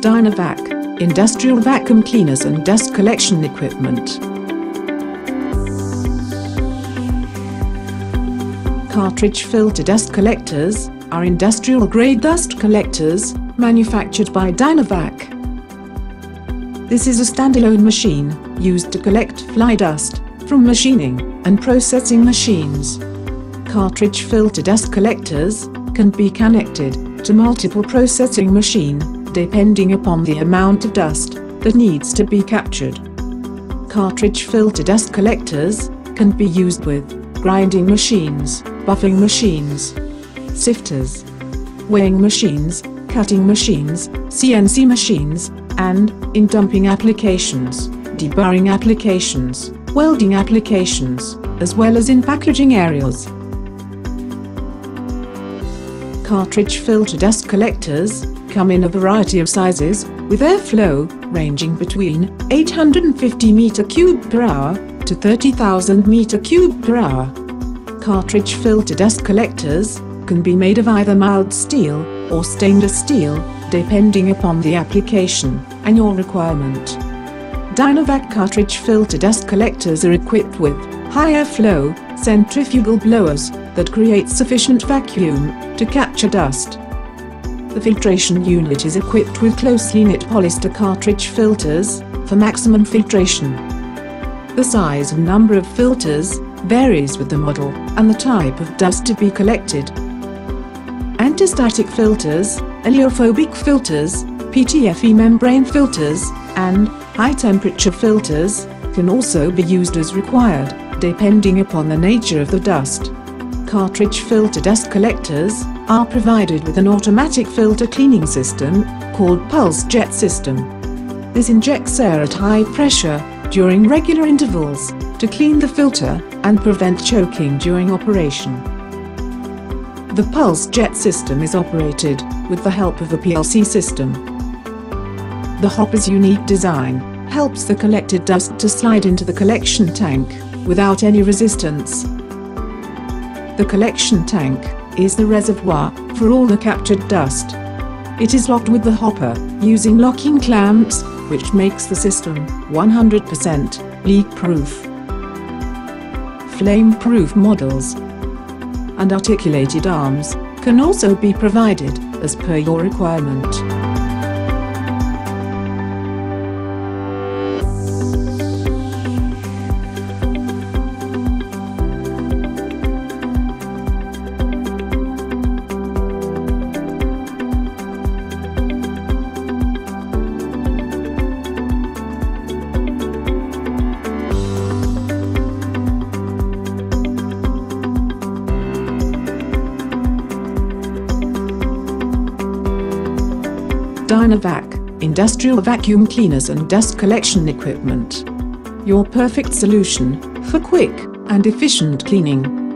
DynaVac, industrial vacuum cleaners and dust collection equipment. Cartridge filter dust collectors are industrial grade dust collectors manufactured by DynaVac. This is a standalone machine used to collect fly dust from machining and processing machines. Cartridge filter dust collectors can be connected to multiple processing machines depending upon the amount of dust that needs to be captured. Cartridge filter dust collectors can be used with grinding machines, buffing machines, sifters, weighing machines, cutting machines, CNC machines, and, in dumping applications, deburring applications, welding applications, as well as in packaging areas. Cartridge filter dust collectors come in a variety of sizes, with airflow ranging between 850 m³ per hour to 30,000 m³ per hour. Cartridge filter dust collectors can be made of either mild steel or stainless steel, depending upon the application and your requirement. DynaVac cartridge filter dust collectors are equipped with high airflow centrifugal blowers that create sufficient vacuum to capture dust. The filtration unit is equipped with closely knit polyester cartridge filters for maximum filtration. The size and number of filters varies with the model and the type of dust to be collected. Antistatic filters, oleophobic filters, PTFE membrane filters, and high-temperature filters can also be used as required, depending upon the nature of the dust. Cartridge filter dust collectors are provided with an automatic filter cleaning system called pulse jet system. This injects air at high pressure during regular intervals to clean the filter and prevent choking during operation. The pulse jet system is operated with the help of a PLC system. The hopper's unique design helps the collected dust to slide into the collection tank without any resistance. The collection tank is the reservoir for all the captured dust. It is locked with the hopper using locking clamps, which makes the system 100% leak-proof. Flame-proof models and articulated arms can also be provided as per your requirement. DynaVac, industrial vacuum cleaners and dust collection equipment. Your perfect solution for quick and efficient cleaning.